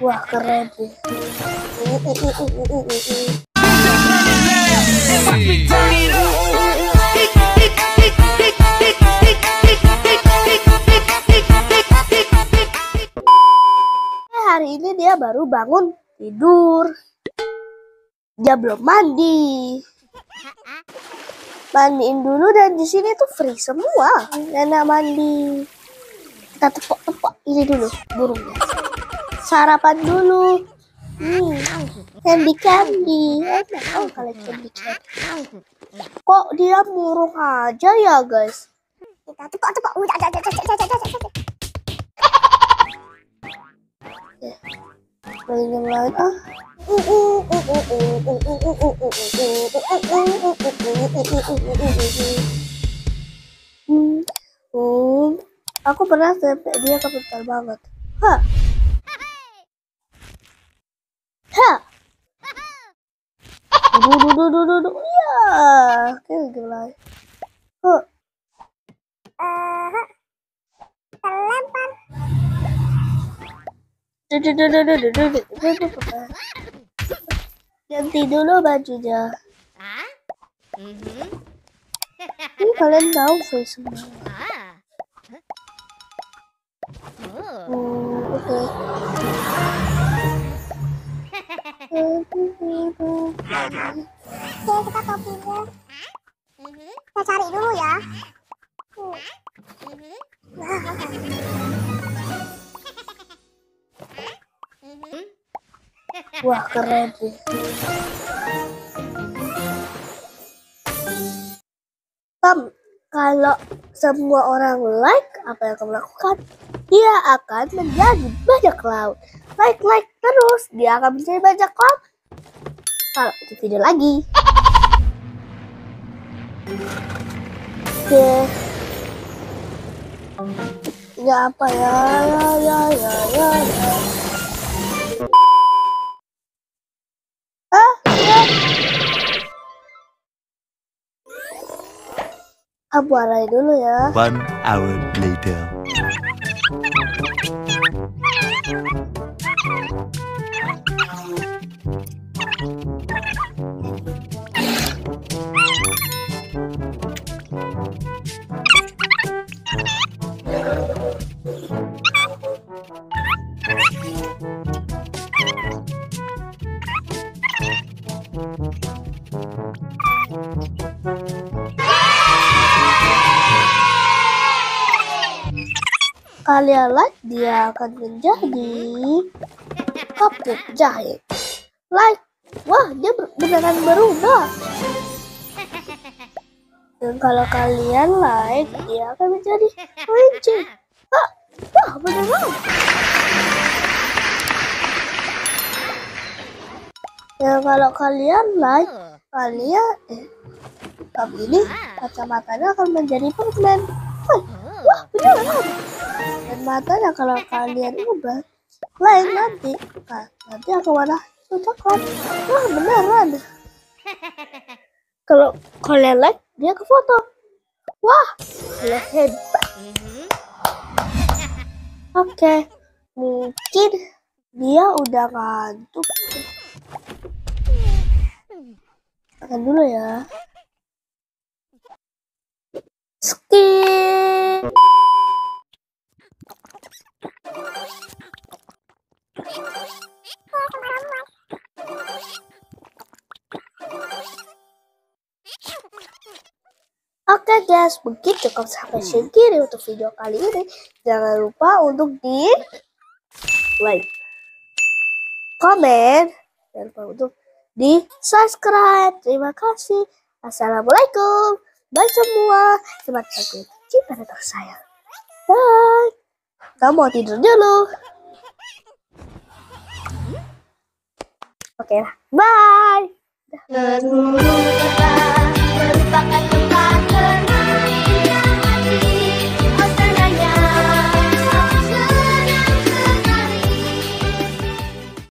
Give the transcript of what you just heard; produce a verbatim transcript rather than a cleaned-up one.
Wah, keren tuh. Uh, uh, uh, uh, uh, uh, uh. Hari ini dia baru bangun tidur. Dia belum mandi. Mandiin dulu, dan di sini tuh free semua. Nenek mandi. Kita tepok-tepok ini dulu burungnya. Sarapan dulu. Hmm. Candy candy. Oh, kalau candy candy. Kok dia murung aja ya, guys? Kita tepok-tepok. Yang lain ah. Hmm. Aku pernah sampai dia kebentar banget. Hah. Hah. Duh, duh, duh, duh, duh, duh. Ya. Kayak gimana? Huh. Eh. Terlempar. Duh, duh, duh, duh, duh, duh, duh, duh, duh, duh. Ganti dulu bajunya. Hah? Mhm. Ini kalian tahu face semua. Hmm, oke. Oke, kita topinya. Kita cari dulu ya. Wah, keren tuh. Tom, kalau semua orang like apa yang kamu lakukan, dia akan menjadi bajak laut. Like like terus, dia akan menjadi bajak laut. Kalau itu video lagi. Oke. Ya apa ya ya ya ya ya. ya. Ah, ya. Aku arahin dulu ya. One hour later. Kalian like, dia akan menjadi kapuk jahit. Like, wah, dia beneran berubah. Dan kalau kalian like, dia akan menjadi kelinci. Wah, wah, beneran. Dan kalau kalian like, kalian eh, tapi ini kacamatanya akan menjadi Batman. Wah, wah, beneran. Dan matanya kalau kalian ubah lain nanti, nah, nanti aku warna coklat. Wah, beneran. Kalau kalian like, dia ke foto. Wah, hebat. Oke, okay. Mungkin dia udah ngantuk. Makan dulu ya. Skip. Oke guys, mungkin cukup sampai segini untuk video kali ini. Jangan lupa untuk di like, komen, dan lupa untuk di subscribe. Terima kasih. Assalamualaikum. Bye semua. Terima kasih. Cinta dan sayang. Bye. Kamu mau tidur dulu. Oke lah. Bye.